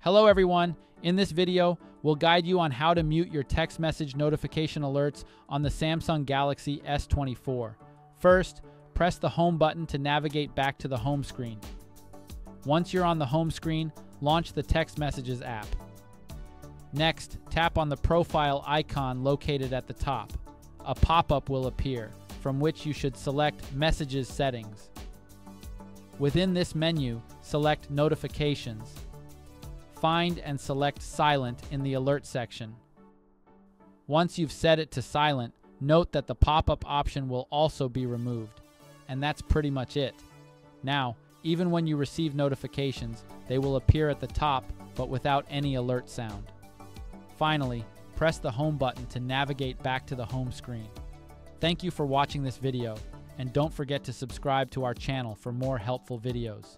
Hello everyone, in this video, we'll guide you on how to mute your text message notification alerts on the Samsung Galaxy S24. First, press the home button to navigate back to the home screen. Once you're on the home screen, launch the text messages app. Next, tap on the profile icon located at the top. A pop-up will appear, from which you should select Messages Settings. Within this menu, select Notifications. Find and select Silent in the Alert section. Once you've set it to silent, note that the pop-up option will also be removed. And that's pretty much it. Now, even when you receive notifications, they will appear at the top, but without any alert sound. Finally, press the home button to navigate back to the home screen. Thank you for watching this video, and don't forget to subscribe to our channel for more helpful videos.